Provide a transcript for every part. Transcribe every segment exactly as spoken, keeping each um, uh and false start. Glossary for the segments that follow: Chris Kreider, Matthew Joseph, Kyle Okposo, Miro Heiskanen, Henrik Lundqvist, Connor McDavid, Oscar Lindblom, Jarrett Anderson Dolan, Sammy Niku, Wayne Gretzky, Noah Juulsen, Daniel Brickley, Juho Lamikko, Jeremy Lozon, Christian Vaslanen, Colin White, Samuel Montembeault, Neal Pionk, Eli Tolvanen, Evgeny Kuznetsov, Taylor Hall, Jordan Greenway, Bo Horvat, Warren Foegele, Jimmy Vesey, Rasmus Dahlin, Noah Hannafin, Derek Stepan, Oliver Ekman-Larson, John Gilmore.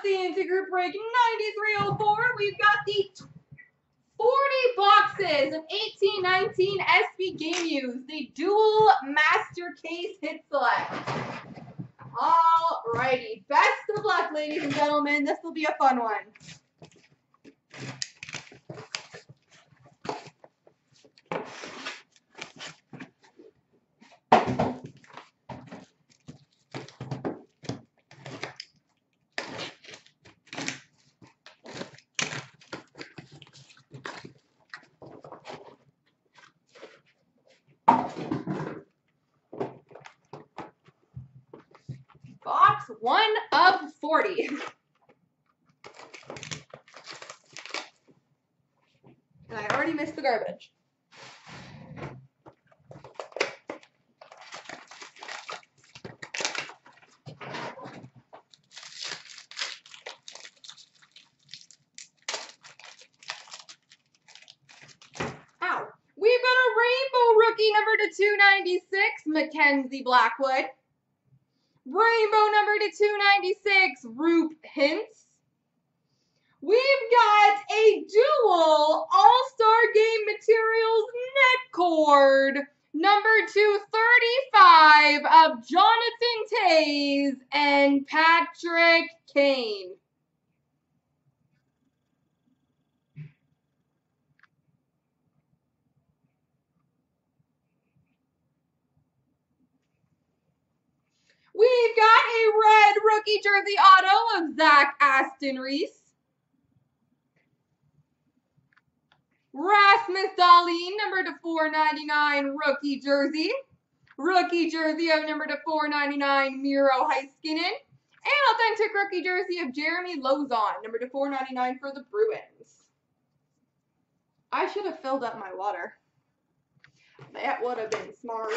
Crossing into group break ninety-three oh four. We've got the forty boxes of eighteen nineteen S B Game Used, the dual master case hit select. Alrighty, best of luck, ladies and gentlemen. This will be a fun one. One of forty. And I already missed the garbage. Ow. We've got a rainbow rookie number to two ninety-six, Mackenzie Blackwood. Rainbow number to two ninety-six, Roop Hintz. We've got a dual All-Star Game Materials net cord, number two thirty-five of Jonathan Taze and Patrick Kane. We've got a red rookie jersey auto of Zach Aston-Reese. Rasmus Dahlin, number to four ninety-nine, rookie jersey. Rookie jersey of number to four ninety-nine, Miro Heiskanen. And authentic rookie jersey of Jeremy Lozon, number to four ninety-nine for the Bruins. I should have filled up my water. That would have been smart.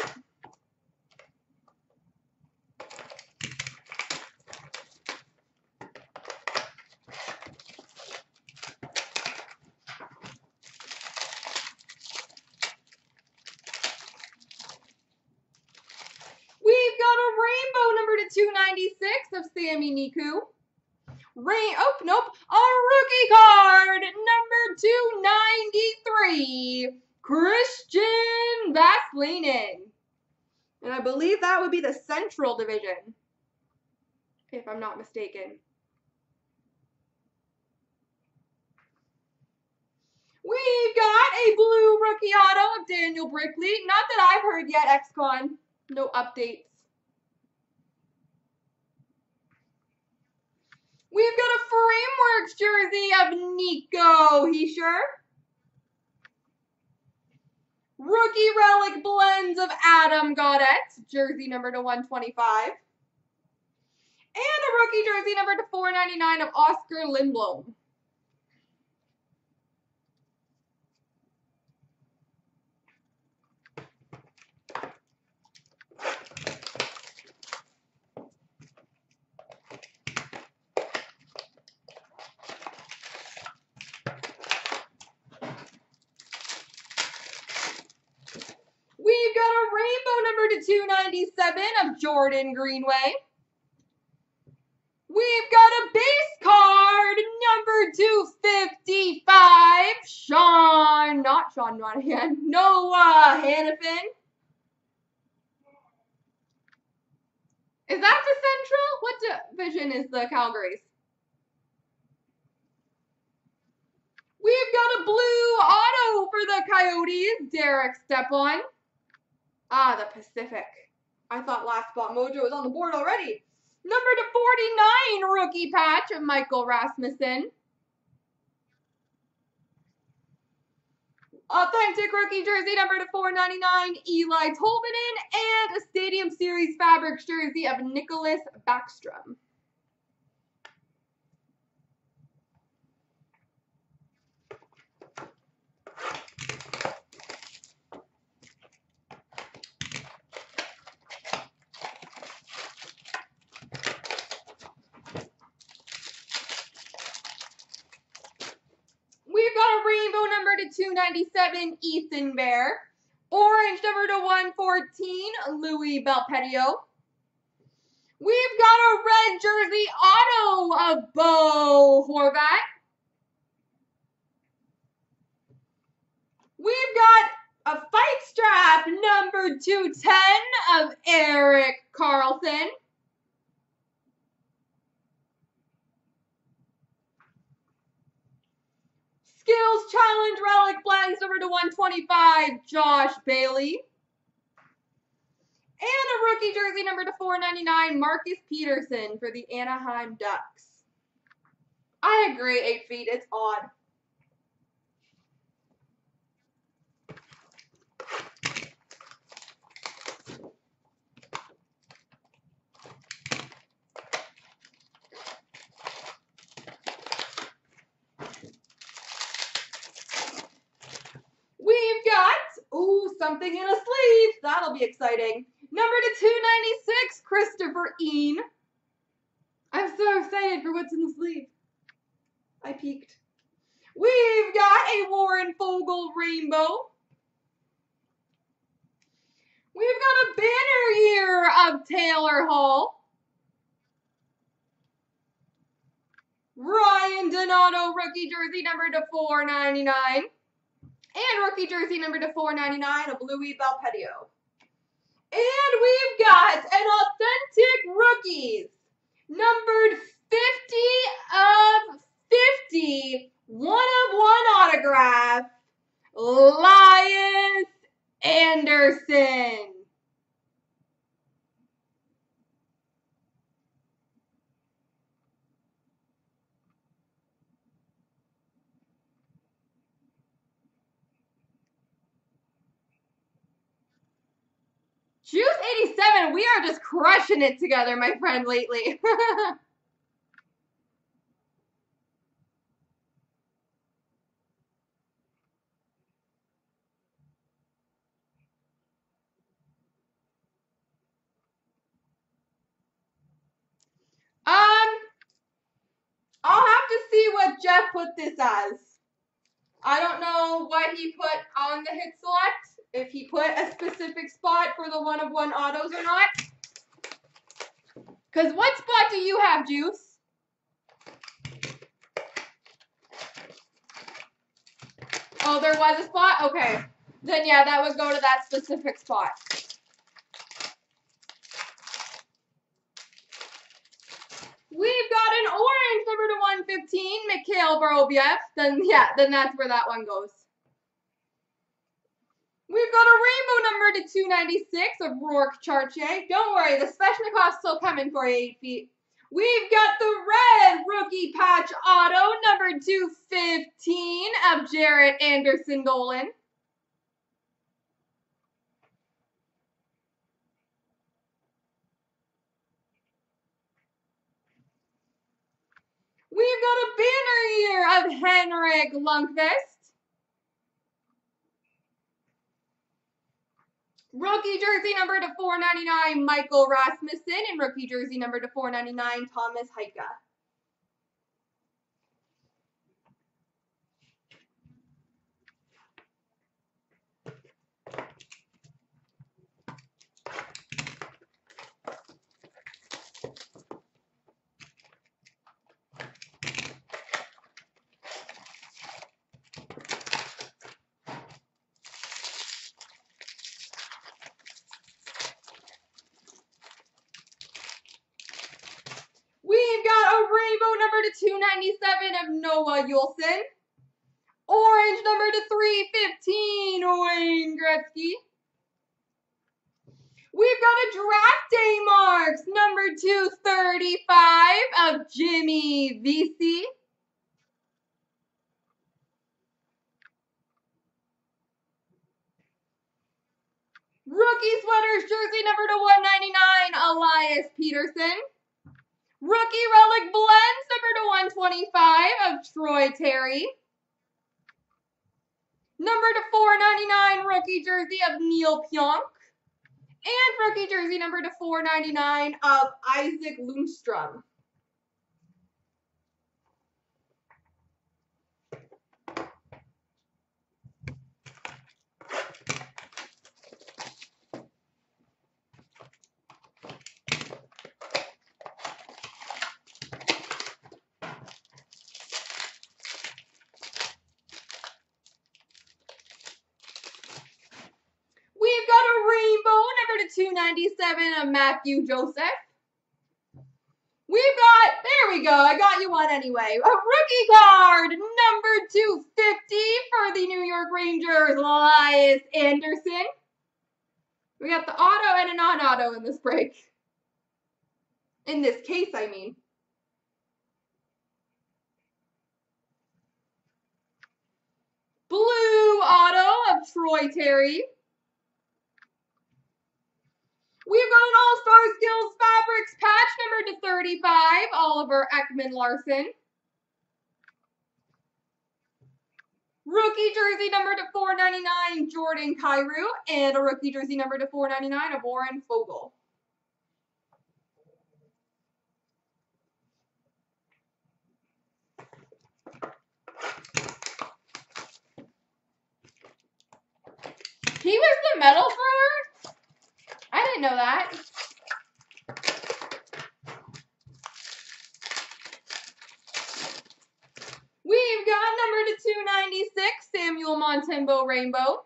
two ninety-six of Sammy Niku. Rain, oh, nope. A rookie card, number two ninety-three, Christian Vaslanen. And I believe that would be the Central Division, if I'm not mistaken. We've got a blue rookie auto of Daniel Brickley. Not that I've heard yet, X-Con. No updates. We've got a Frameworks jersey of Nico Heischer. Rookie Relic Blends of Adam Gaudette, jersey number to one twenty-five. And a rookie jersey number to four ninety-nine of Oscar Lindblom. two ninety-seven of Jordan Greenway. We've got a base card, number two fifty-five, Sean, not Sean Monahan, Noah Hannafin. Is that the Central? What division is the Calgary's? We've got a blue auto for the Coyotes, Derek Stepan. Ah, the Pacific. I thought Last Spot Mojo was on the board already. Number to forty-nine, rookie patch of Michael Rasmussen. Authentic rookie jersey number to four ninety-nine, Eli Tolvanen, and a Stadium Series Fabrics jersey of Nicholas Backstrom. two ninety-seven, Ethan Bear. Orange number to one fourteen, Louis Belpedio. We've got a red Golden Jersey Auto of Bo Horvat. We've got a fight strap number two ten of Erik Karlsson. Skills Challenge Relic Flags number to one twenty-five, Josh Bailey. And a rookie jersey number to four ninety-nine, Marcus Peterson for the Anaheim Ducks. I agree, eight feet. It's odd. We've got, ooh, something in a sleeve. That'll be exciting. Number to two ninety-six, Christopher Ean. I'm so excited for what's in the sleeve. I peeked. We've got a Warren Foegele rainbow. We've got a banner year of Taylor Hall. Ryan Donato rookie jersey number to four ninety-nine. And rookie jersey number to four ninety-nine of Louis Belpedio. And we've got an authentic rookies, numbered fifty of fifty, one of one autograph, Elias Anderson. Juice eighty-seven, we are just crushing it together, my friend, lately. um, I'll have to see what Jeff put this as. I don't know what he put on the hit select. If he put a specific spot for the one of one autos or not. Because what spot do you have, Juice? Oh, there was a spot? Okay. Then, yeah, that would go to that specific spot. We've got an orange number to one fifteen, Mikhail Vorobyev. Then, yeah, then that's where that one goes. We've got a rainbow number to two ninety-six of Rourke Chartier. Don't worry, the Sveshnikov's still coming for you, eight feet. We've got the red rookie patch auto number two fifteen of Jarrett Anderson Dolan. We've got a banner year of Henrik Lundqvist. Rookie jersey number to four ninety-nine, Michael Rasmussen, and rookie jersey number to four ninety-nine, Thomas Heika. two ninety-seven of Noah Juulsen. Orange number to three fifteen, Wayne Gretzky. We've got a draft day marks number two thirty-five of Jimmy Vesey. Rookie sweaters jersey number to one ninety-nine, Elias Pettersson. Rookie Relic Blends, number to one twenty-five of Troy Terry. Number to four ninety-nine, rookie jersey of Neal Pionk. And rookie jersey number to four ninety-nine of Isaac Lundstrom. two ninety-seven of Matthew Joseph. We've got, there we go, I got you one anyway. A rookie card, number two fifty for the New York Rangers, Elias Anderson. We got the auto and a non-auto in this break. In this case, I mean. Blue auto of Troy Terry. We've got an All-Star Skills Fabrics patch, number two thirty-five, Oliver Ekman-Larson. Rookie jersey number four ninety-nine, Jordan Kyrou. And a rookie jersey number four ninety-nine of Warren Foegele. He was the medal thrower? I didn't know that. We've got number to two ninety-six, Samuel Montembeault Rainbow.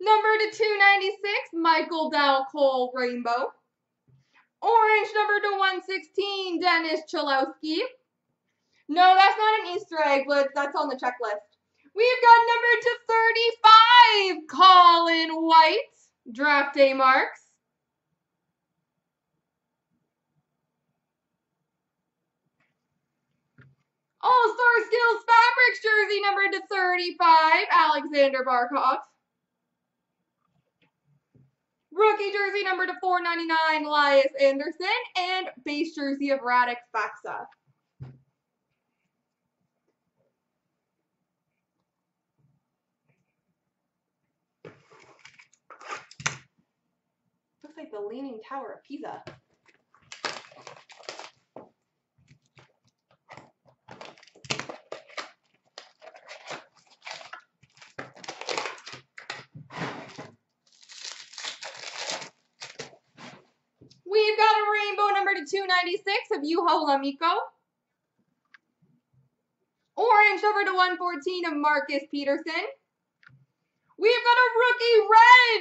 Number to two ninety-six, Michael Dalcol Rainbow. Orange number to one sixteen, Dennis Chalowski. No, that's not an Easter egg, but that's on the checklist. We've got number two thirty-five, Colin White, draft day marks. All-Star Skills Fabrics jersey number two thirty-five, Alexander Barkov. Rookie jersey number four ninety-nine, Elias Anderson. And base jersey of Radek Faksa. Looks like the Leaning Tower of Pisa. We've got a rainbow number to two ninety-six of Juho Lamikko. Orange over to one fourteen of Marcus Peterson. We've got a rookie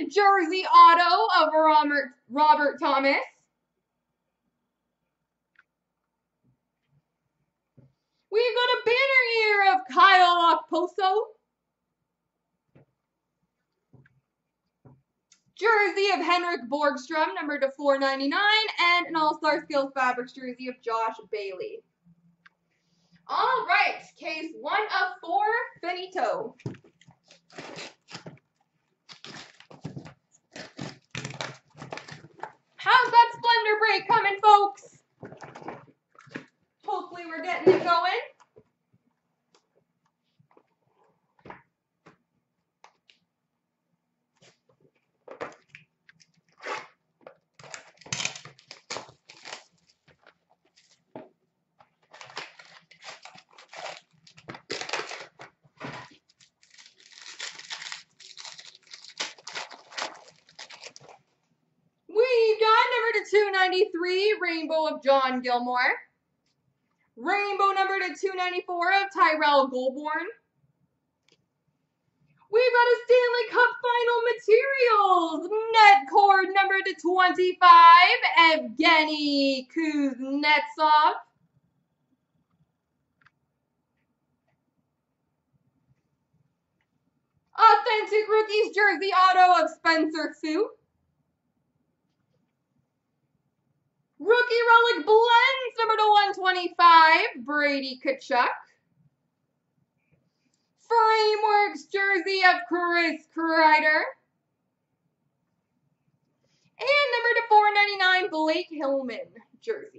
red jersey auto of Robert, Robert Thomas. We've got a banner here of Kyle Okposo. Jersey of Henrik Borgstrom, number to four ninety-nine, and an All-Star Skills Fabrics jersey of Josh Bailey. All right, case one of four, finito. How's that Splendor break coming, folks? Hopefully we're getting it going. two ninety-three, rainbow of John Gilmore. Rainbow number to two ninety-four of Tyrell Goldborn. We've got a Stanley Cup Final Materials net cord number to twenty-five, Evgeny Kuznetsov. Authentic Rookies jersey auto of Spencer Fu. Rookie Relic Blends, number to one twenty-five, Brady Tkachuk. Frameworks jersey of Chris Kreider. And number to four ninety-nine, Blake Hillman jersey.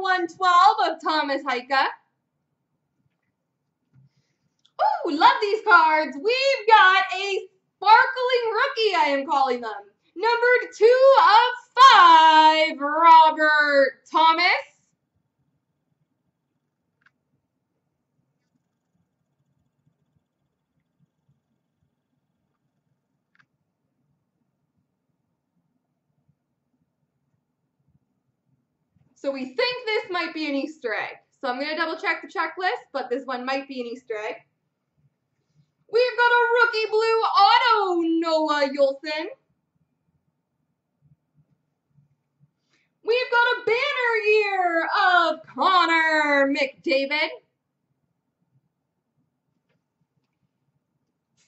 one twelve of Thomas Heika. Oh, love these cards. We've got a sparkling rookie, I am calling them. Numbered two of five, Robert Thomas. So we think this might be an Easter egg. So I'm going to double check the checklist, but this one might be an Easter egg. We've got a rookie blue auto, Noah Juulsen. We've got a banner year of Connor McDavid.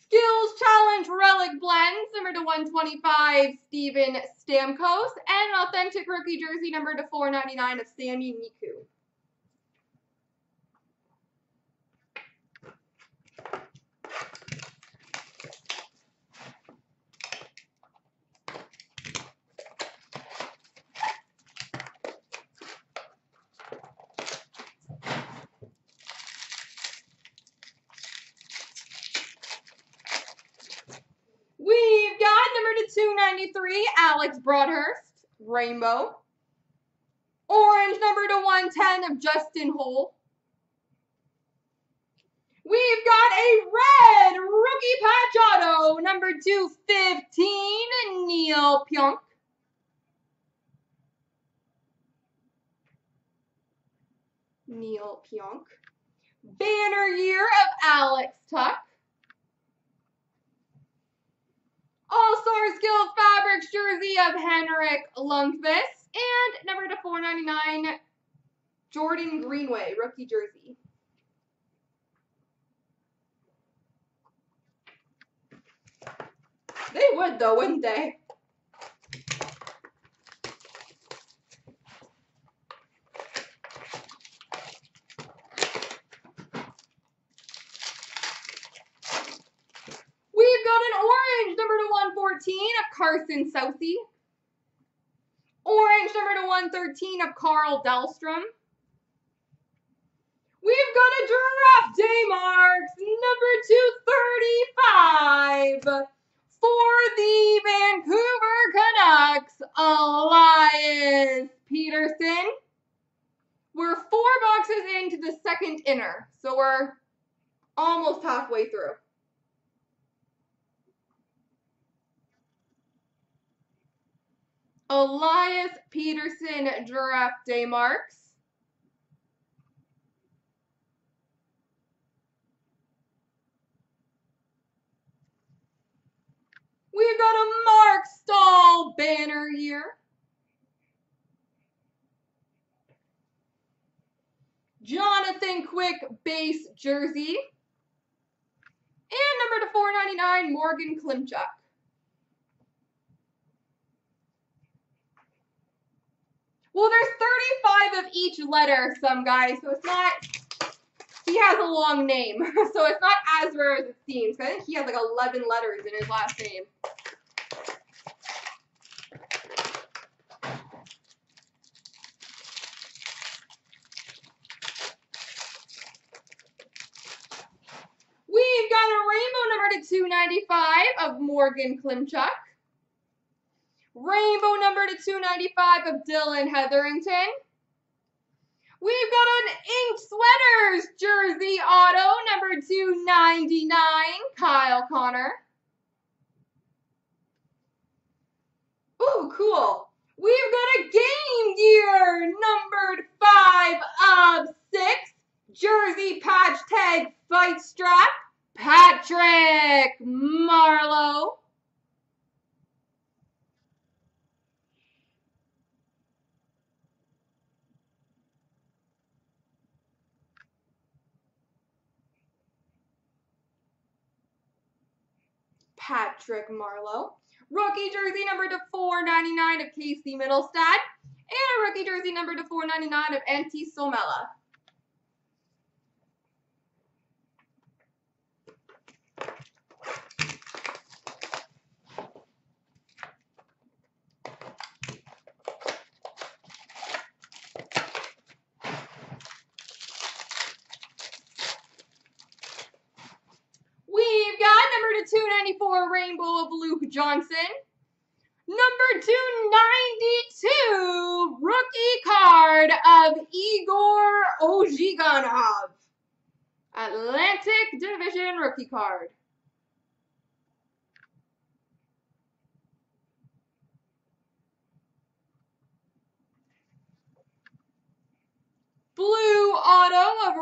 Skills Challenge Relic Blends, number to one twenty-five, Steven Stamkos. And an authentic rookie jersey, number to four ninety-nine, of Sammy Niku. two ninety-three, Alex Broadhurst, rainbow. Orange, number to one ten, of Justin Holl. We've got a red rookie patch auto, number two fifteen, Neal Pionk. Neal Pionk. Banner year of Alex Tuck. All-Stars Guild Fabrics jersey of Henrik Lundqvist, and number to four ninety-nine, Jordan Greenway, rookie jersey. They would though, wouldn't they? Of Carson Southey. Orange, number to one thirteen, of Carl Dahlstrom. We've got a Draft Day Marks, number two thirty-five, for the Vancouver Canucks, Elias Pettersson. We're four boxes into the second inner, so we're almost halfway through. Elias Pettersson, Draft Day Marks. We've got a Mark Stahl banner year. Jonathan Quick base jersey. And number to four ninety-nine, Morgan Klimchuk. Well, there's thirty-five of each letter, some guys, so it's not, he has a long name, so it's not as rare as it seems. I think he has like eleven letters in his last name. We've got a rainbow number to two ninety-five of Morgan Klimchuk. Rainbow number to two ninety-five of Dylan Hetherington. We've got an Inked Sweaters jersey auto, number two ninety-nine, Kyle Connor. Ooh, cool. We've got a Game Gear numbered five of six, jersey patch tag fight strap, Patrick Marleau. Patrick Marleau. Rookie jersey number to four ninety-nine of Casey Middlestad. And a rookie jersey number to four ninety-nine of Antti Suomela. two ninety-four rainbow of Luke Johnson. Number two ninety-two rookie card of Igor Ozhiganov. Atlantic Division rookie card.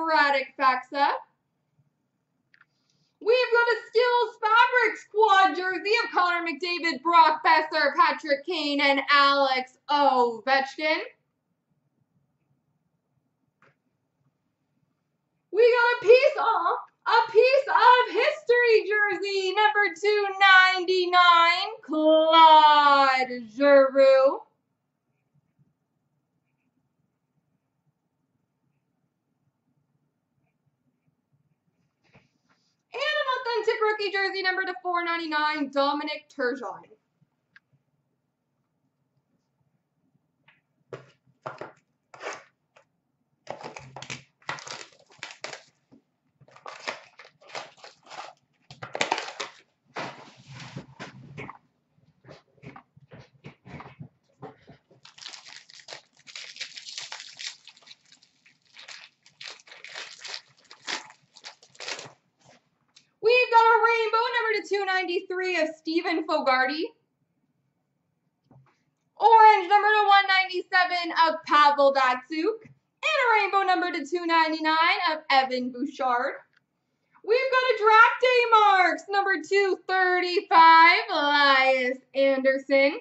Radek Faksa. We've got a Skills Fabric Squad jersey of Connor McDavid, Brock Besser, Patrick Kane, and Alex Ovechkin. We got a piece of, a piece of history jersey, number two ninety-nine, Claude Giroux. And an authentic rookie jersey number to four ninety-nine, Dominic Turgeon. two ninety-three of Stephen Fogarty. Orange number to one ninety-seven of Pavel Datsuk. And a rainbow number to two ninety-nine of Evan Bouchard. We've got a draft day marks number two thirty-five, Elias Anderson.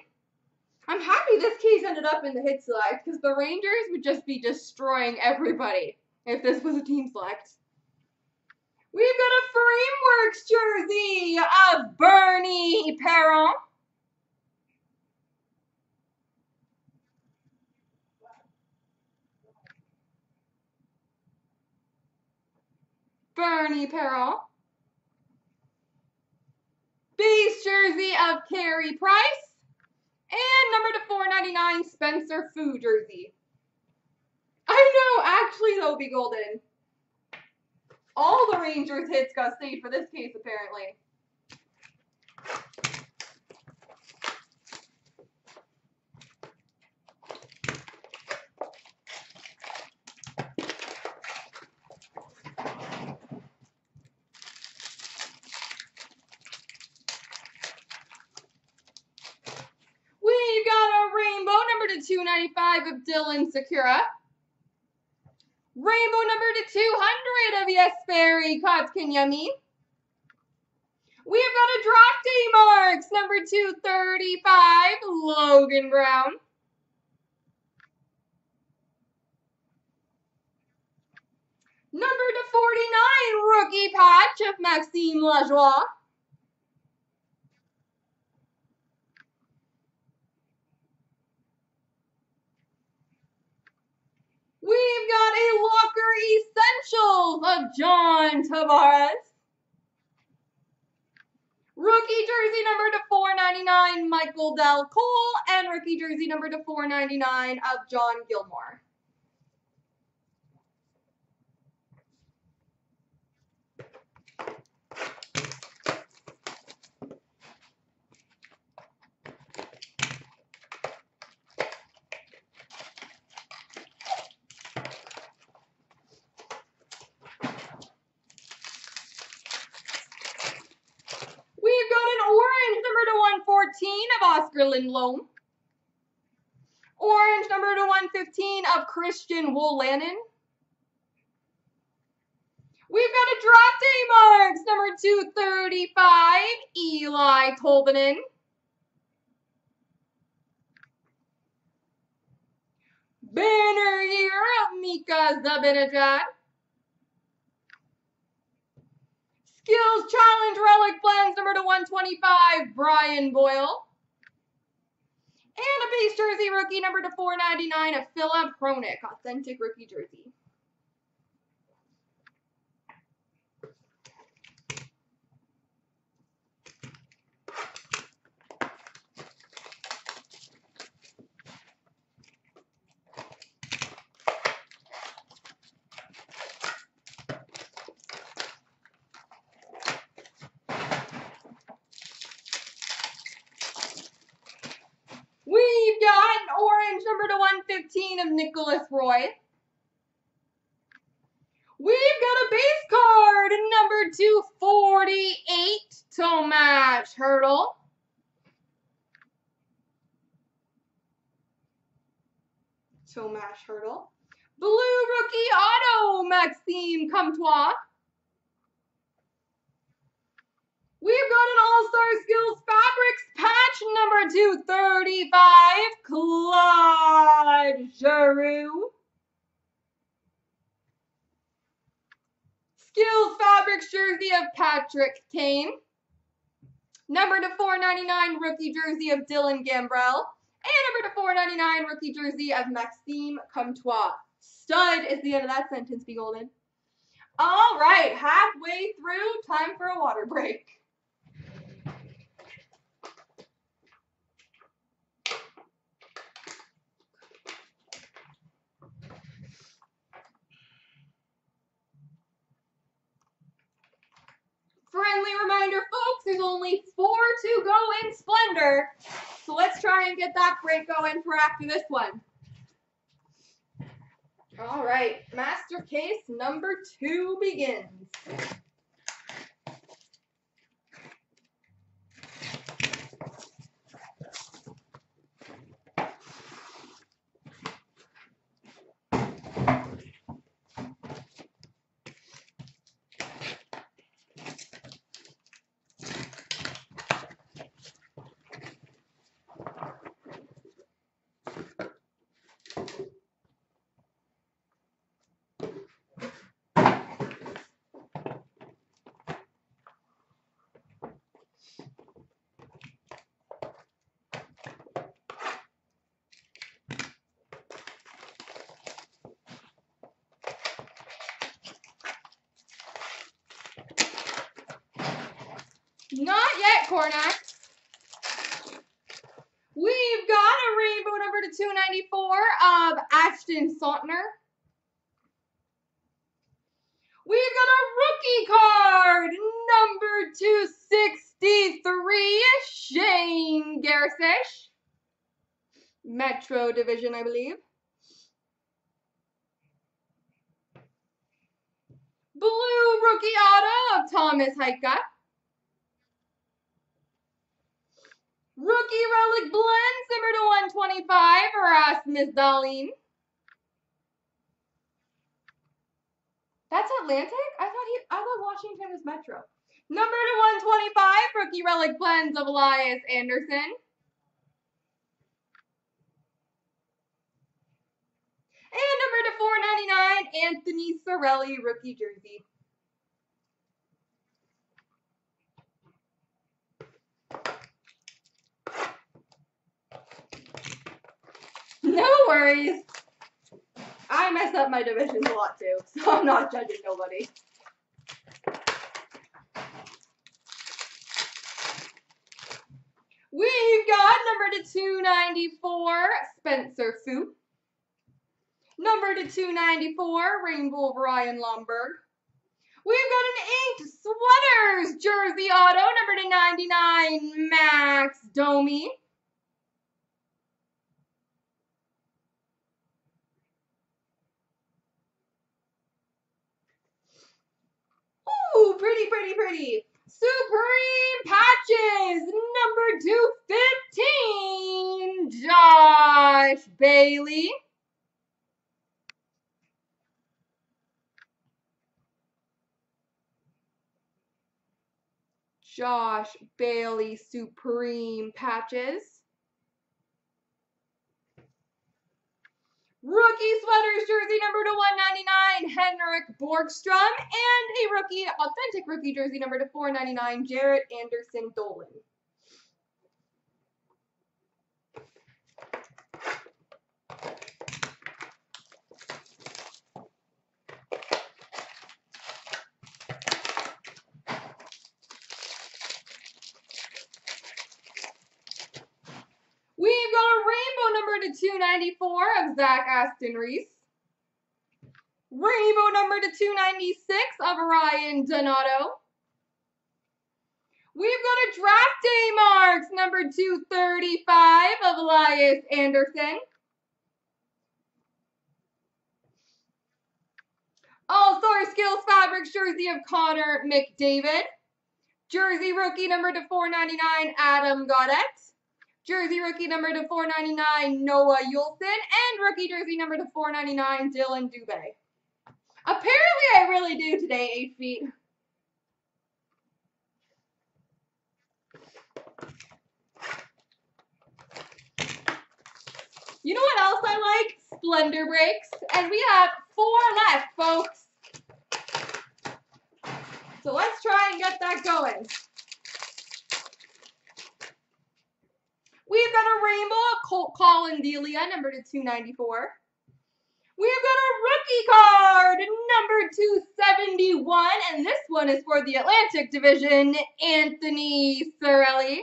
I'm happy this case ended up in the hit select because the Rangers would just be destroying everybody if this was a team select. We've got a Frameworks jersey of Bernie Perron. Bernie Perron. Base jersey of Carey Price. And number to four ninety-nine, Spencer Fu jersey. I know, actually, they'll be golden. All the Rangers hits got saved for this case, apparently. We've got a rainbow number to two ninety-five of Dylan Sekura. Rainbow number to two hundred of Jesperi Kotkaniemi. We have got a draft day marks number two thirty-five, Logan Brown. Number to forty-nine, rookie patch of Maxime Lajoie. We've got a Locker Essentials of John Tavares. Rookie jersey number to four ninety-nine, Michael Del Cole. And rookie jersey number to four ninety-nine of John Gilmore. Of Oscar Lindblom. Orange number to one fifteen of Christian Wolanin. We've got a draft day marks number two thirty-five, Eli Tolvanen. Banner year of Mika Zibanejad. Skills Challenge Relic Blends number to one twenty-five, Brian Boyle. And a base jersey rookie number to four ninety-nine of Philip Hronek, authentic rookie jersey. number to one fifteen of Nicholas Roy. We've got a base card number two forty-eight, Tomas Hertl. Tomas Hertl. Blue rookie auto, Maxime Comtois. We've got an All-Star Skills Fabrics patch number two thirty-five, Claude Giroux. Skills Fabrics jersey of Patrick Kane. Number to four ninety-nine rookie jersey of Dylan Gambrell. And number to four ninety-nine rookie jersey of Maxime Comtois. Stud is the end of that sentence, Be Golden. All right, halfway through, time for a water break. Friendly reminder, folks, there's only four to go in Splendor. So let's try and get that break going for after this one. All right, master case number two begins. Not yet, Cornax. We've got a rainbow number to two ninety-four of Ashton Sontner. We've got a rookie card number two sixty-three, Shane Garcisch. Metro Division, I believe. Blue rookie auto of Thomas Heika. Rookie Relic Blend, number to one twenty-five, Rasmus Dahlin. That's Atlantic? I thought he, I thought Washington was Metro. Number to one twenty-five, Rookie Relic Blends of Elias Anderson. And number to four ninety-nine, Anthony Cirelli, Rookie Jersey. No worries. I mess up my divisions a lot too, so I'm not judging nobody. We've got number to two ninety-four, Spencer Fu. Number to two ninety-four, Rainbow Ryan Lomberg. We've got an inked sweaters jersey auto, number to ninety-nine, Max Domi. Ooh, pretty, pretty, pretty. Supreme Patches, number two fifteen, Josh Bailey. Josh Bailey, Supreme Patches. Rookie Sweaters jersey number to one ninety-nine, Henrik Borgstrom, and a rookie, authentic rookie jersey number to four ninety-nine, Jarrett Anderson Dolan. To two ninety-four of Zach Aston-Reese. Rainbow number to two ninety-six of Ryan Donato. We've got a draft day marks number two thirty-five of Elias Anderson. All-Star Skills Fabrics jersey of Connor McDavid. Jersey rookie number to four ninety-nine, Adam Gaudette. Jersey rookie number to four ninety-nine, Noah Juulsen, and rookie jersey number to four ninety-nine, Dylan Dubé. Apparently, I really do today, eight feet. You know what else I like? Splendor breaks. And we have four left, folks. So let's try and get that going. We've got a rainbow of Colt Colin Delia, number to two ninety-four. We've got a rookie card, number two seventy-one. And this one is for the Atlantic Division, Anthony Cirelli.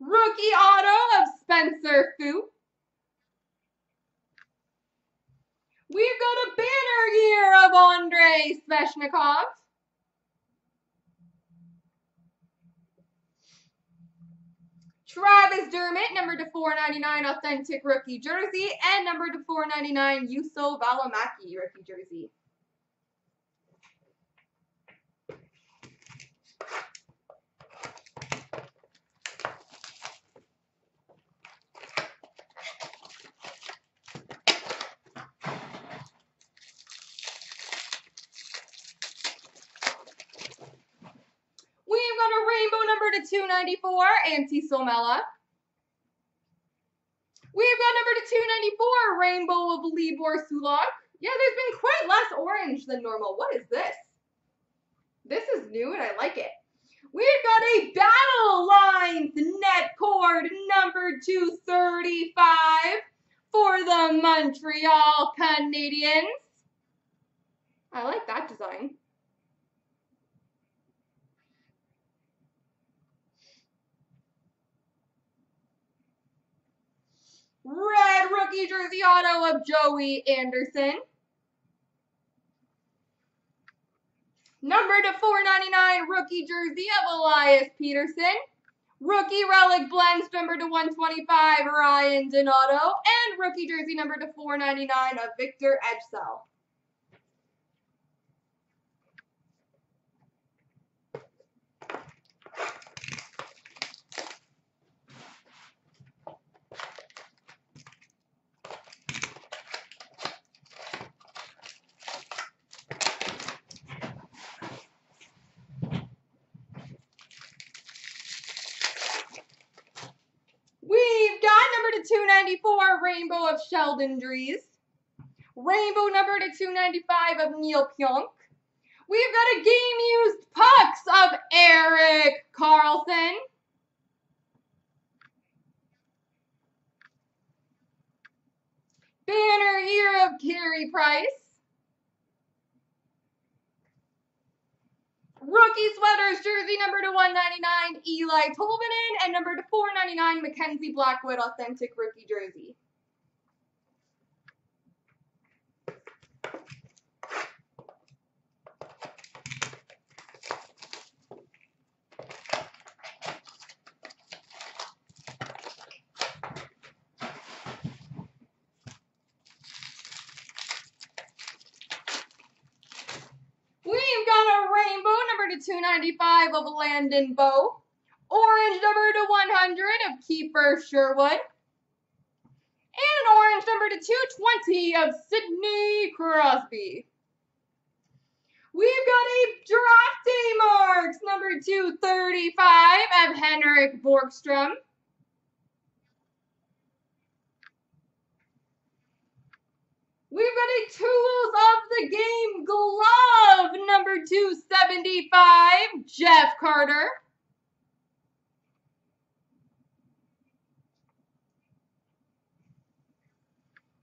Rookie auto of Spencer Fu. We've got a banner here of Andrei Sveshnikov. Travis Dermott, number to four ninety-nine, authentic rookie jersey, and number to four ninety-nine, Yuso Valimaki rookie jersey. two ninety-four, Antti Suomela. We've got number to two ninety-four, Rainbow of Libor Sulak. Yeah, there's been quite less orange than normal. What is this? This is new and I like it. We've got a Battle Lines net cord number two thirty-five for the Montreal Canadiens. I like that design. Red rookie jersey auto of Joey Anderson. Number to four ninety-nine rookie jersey of Elias Pettersson. Rookie relic blends number to one twenty-five Ryan Donato. And rookie jersey number to four ninety-nine of Victor Edgesell. two ninety-four, rainbow of Sheldon Drees. Rainbow number to two ninety-five of Neal Pionk. We've got a game-used pucks of Erik Karlsson. Banner here of Carey Price. Rookie sweaters, jersey number to one ninety-nine, Eli Tolvanen, and number to four ninety-nine, Mackenzie Blackwood, authentic rookie jersey. two ninety-five of Landon Bowe. Orange number to one hundred of Keeper Sherwood. And an orange number to two twenty of Sidney Crosby. We've got a draft day marks number two thirty-five of Henrik Borgstrom. We've got a Tools of the Game glove, number two seventy-five, Jeff Carter.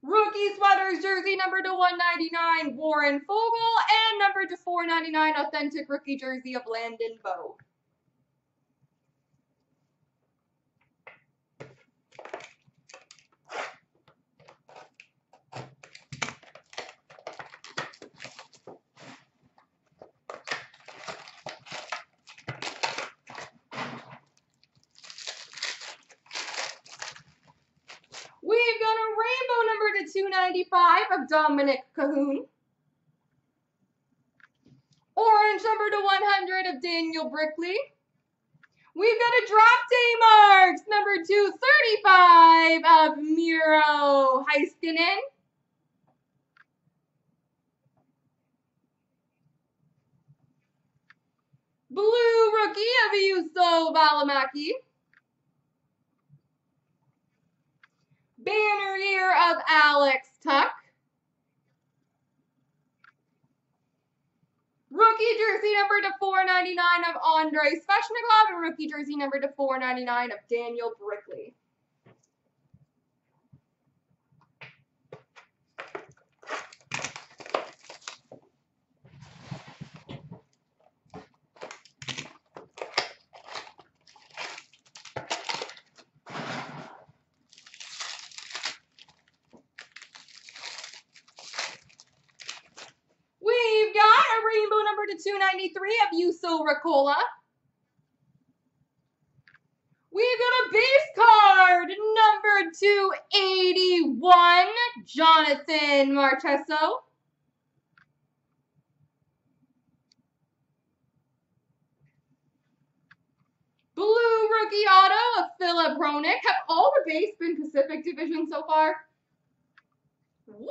Rookie sweaters, jersey number to one ninety-nine, Warren Foegele, and number to four ninety-nine, authentic rookie jersey of Landon Bowe. two ninety-five of Dominic Cahoon. Orange number to one hundred of Daniel Brickley. We've got a drop day marks, number two thirty-five of Miro Heiskanen. Blue rookie of Juuso Välimäki. Banner year of Alex Tuck. Rookie jersey number to four ninety-nine of Andrei Sveshnikov and rookie jersey number to four ninety-nine of Daniel Brickley. two ninety-three of Juuso Ricola. We've got a base card, number two eighty-one, Jonathan Marchesso. Blue rookie auto of Philip Hronek. Have all the base been Pacific Division so far? What?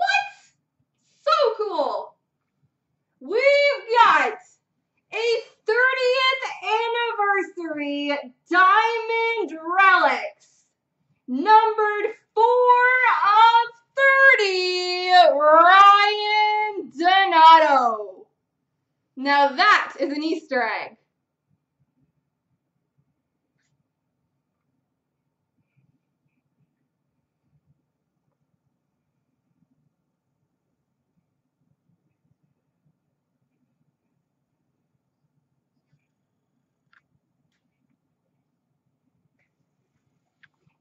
So cool. We've got a thirtieth anniversary Diamond Relics, numbered four of thirty, Ryan Donato. Now that is an Easter egg.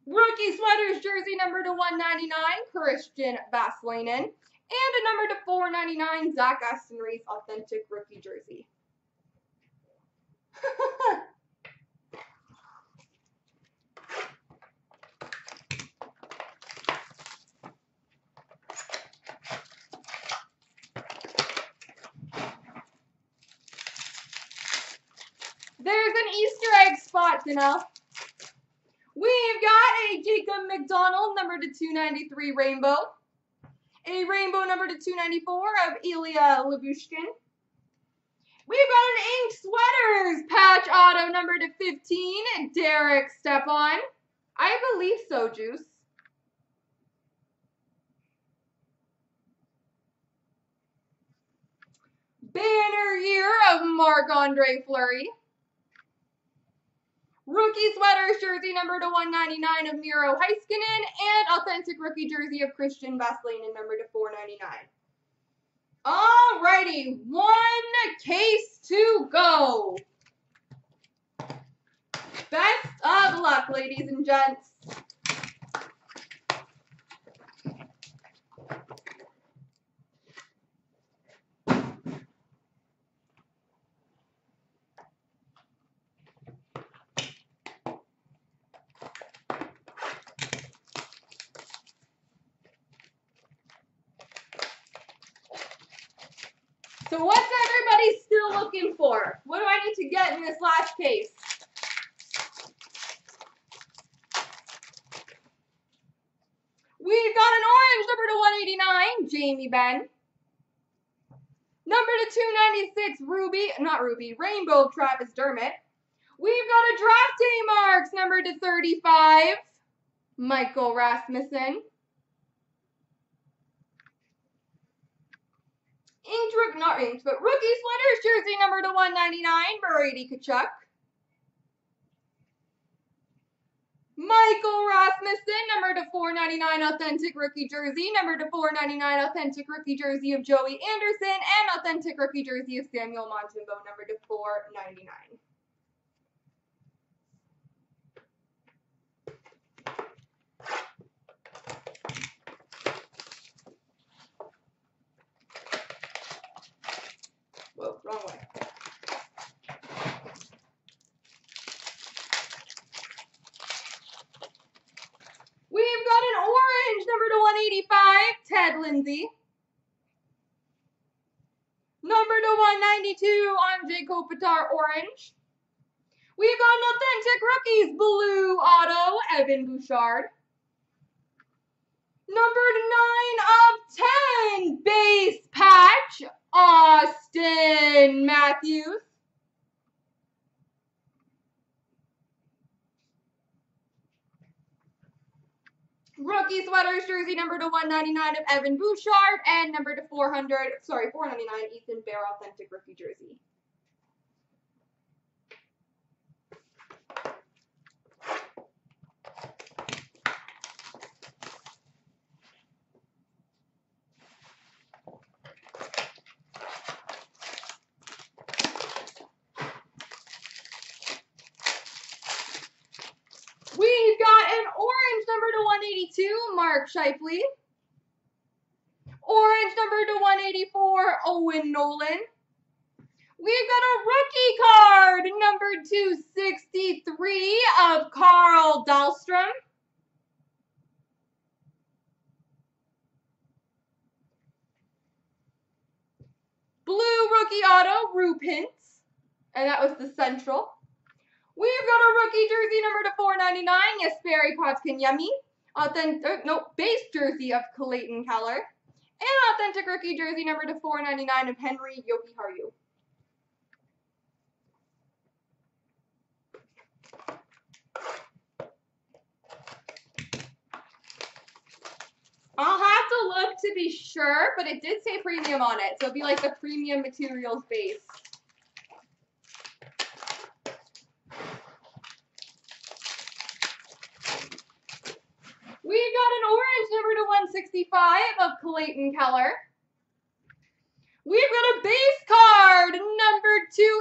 Rookie sweaters jersey number to one ninety-nine, Christian Vaslanen. And a number to four ninety-nine, Zach Aston-Reese authentic rookie jersey. There's an Easter egg spot, you know. We've got a Jacob McDonald, number to two ninety-three, Rainbow. A Rainbow number to two ninety-four of Ilya Labushkin. We've got an Ink Sweaters patch auto number to fifteen, Derek Stepan. I believe so, Juice. Banner year of Marc-Andre Fleury. Rookie sweaters jersey number to one ninety-nine of Miro Heiskanen and authentic rookie jersey of Christian Vaslanen number to four ninety-nine. Alrighty, one case to go. Best of luck, ladies and gents. So what's everybody still looking for? What do I need to get in this last case? We've got an orange number to one eighty-nine, Jamie Benn. Number to two ninety-six, Ruby, not Ruby, Rainbow Travis Dermott. We've got a draft day marks number to thirty-five, Michael Rasmussen. Inked, not inked, but rookie sweaters jersey number to one ninety-nine, Brady Tkachuk. Michael Rasmussen, number to four ninety-nine, authentic rookie jersey. Number to four ninety-nine, authentic rookie jersey of Joey Anderson. And authentic rookie jersey of Samuel Montembeault, number to four ninety-nine. Whoa, wrong way. We've got an orange number to one eighty-five, Ted Lindsay. Number to ninety-two on Jake Kopitar, orange. We've got an authentic rookies, blue auto, Evan Bouchard. Numbered nine of ten, base patch, Austin Matthews. Rookie sweaters, jersey number to one ninety-nine of Evan Bouchard, and number to four hundred, sorry, four ninety-nine Ethan Bear authentic rookie jersey. Mark Scheifele. Orange number to one eighty-four, Owen Nolan. We've got a rookie card, number two sixty-three of Carl Dahlstrom. Blue rookie auto, Rue Pintz. And that was the Central. We've got a rookie jersey number to four ninety-nine, Jesperi Kotkaniemi. Authentic, uh, no, base jersey of Clayton Keller. And authentic rookie jersey number to four ninety-nine of Henry Jokiharju. I'll have to look to be sure, but it did say premium on it, so it'd be like the premium materials base. We've got an orange number to one sixty-five of Clayton Keller. We've got a base card, number two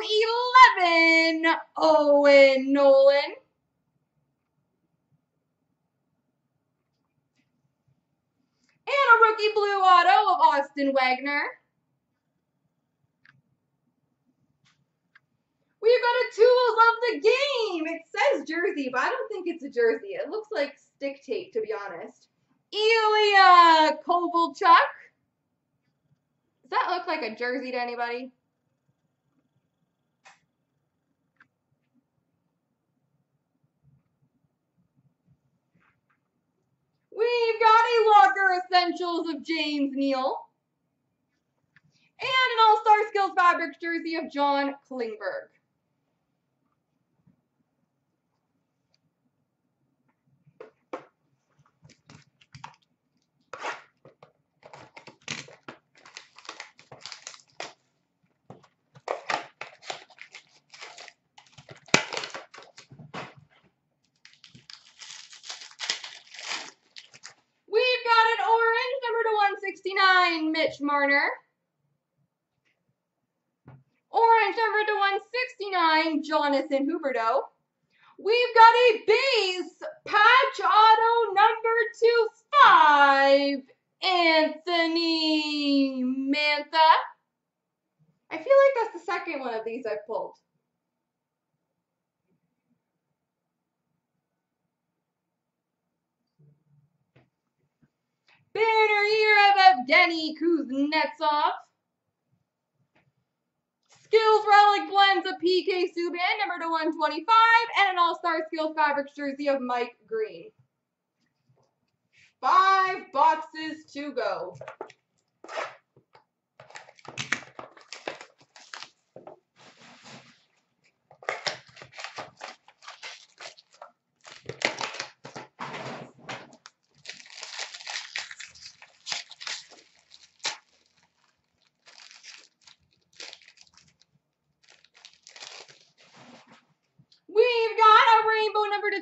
eleven, Owen Nolan. And a rookie blue auto of Austin Wagner. We've got a Tools of the Game. It says jersey, but I don't think it's a jersey. It looks like stick tape, to be honest. Ilya Kovalchuk. Does that look like a jersey to anybody? We've got a Walker Essentials of James Neal. And an All-Star Skills Fabrics jersey of John Klingberg. sixty-nine, Mitch Marner. Orange number to one sixty-nine, Jonathan Huberdeau. We've got a base patch auto number two five, Anthony Mantha. I feel like that's the second one of these I've pulled. Banner year of Evgeny Kuznetsov. Skills Relic Blends of P K Subban, number to one twenty-five, and an All-Star Skills Fabrics jersey of Mike Green. Five boxes to go.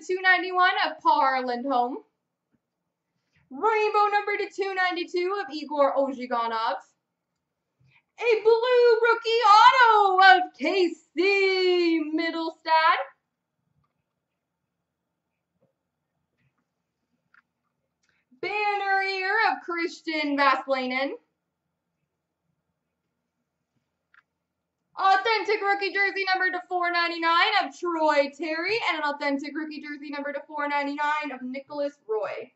two ninety-one of Par Lindholm. Rainbow number to two ninety-two of Igor Ozhiganov. A blue rookie auto of K C Middlestad. Banner year of Christian Vaslanen. Authentic rookie jersey number to four ninety-nine of Troy Terry, and an authentic rookie jersey number to four ninety-nine of Nicholas Roy.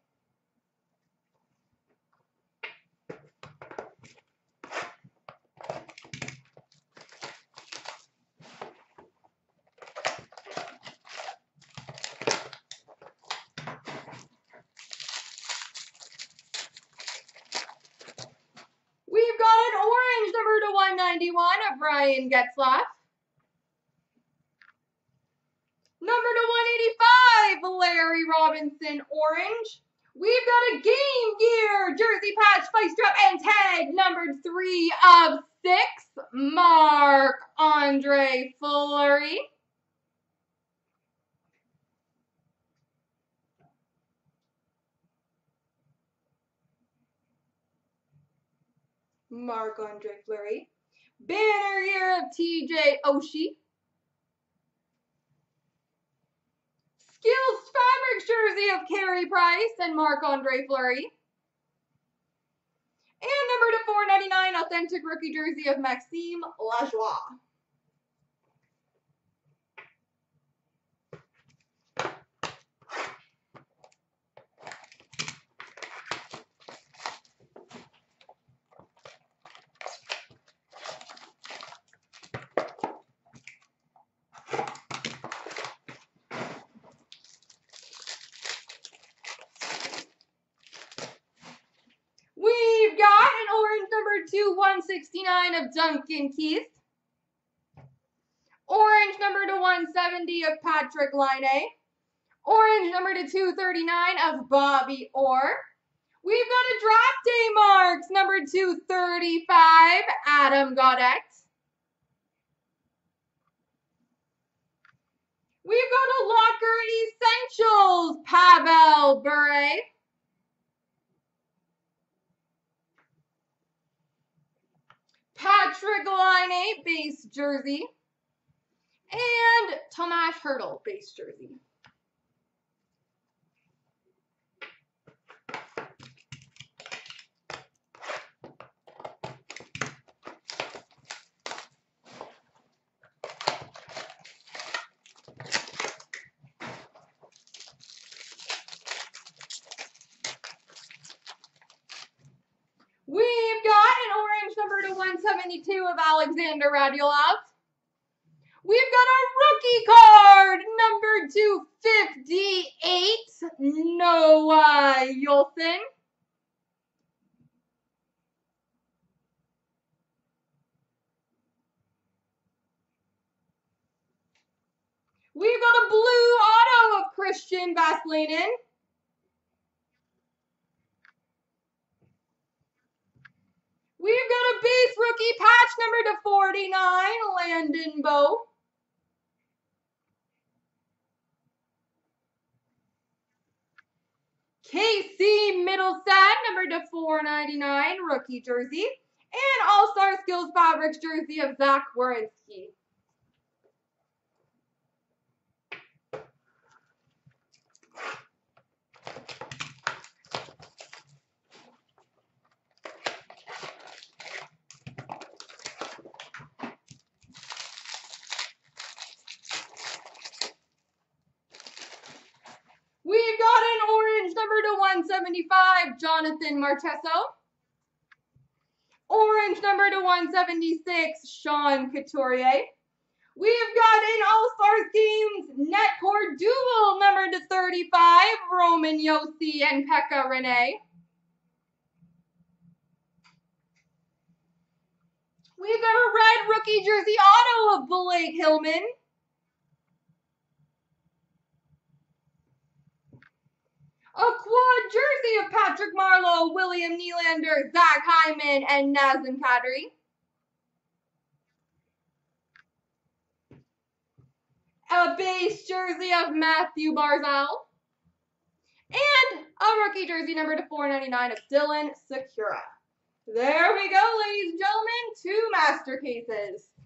ninety-one of Brian Getzlaf. Number to one eighty-five, Larry Robinson Orange. We've got a Game Gear jersey patch, face drop, and tag numbered three of six, Marc-Andre Fleury. Marc-Andre Fleury. Banner year of T J Oshie. Skills fabric jersey of Carey Price and Marc-Andre Fleury. And number to four ninety-nine authentic rookie jersey of Maxime Lajoie. one sixty-nine of Duncan Keith. Orange number to one seventy of Patrick Laine. Orange number to two thirty-nine of Bobby Orr. We've got a draft day marks number two thirty-five, Adam Gaudette. We've got a Locker Essentials, Pavel Bure. Patrick Laine, base jersey, and Tomas Hertl, base jersey. seventy-two of Alexander Radulov. We've got a rookie card, number two fifty-eight, Noah Juulsen. We've got a blue auto of Christian Vasilinen. We've got a base rookie patch number to forty-nine, Landon Bowe. K C Middlestad, number to four ninety-nine, rookie jersey. And All-Star Skills Fabrics jersey of Zach Werenski. one seventy-five, Jonathan Marchesso. Orange number to one seventy-six, Sean Couturier. We've got an All-Star Games Netcore Duel number to thirty-five, Roman Josi and Pekka Rinne. We've got a red rookie jersey auto of Blake Hillman. A quad jersey of Patrick Marleau, William Nylander, Zach Hyman, and Nazem Kadri. A base jersey of Matthew Barzal. And a rookie jersey number to four ninety-nine of Dylan Sekura. There we go, ladies and gentlemen, two master cases.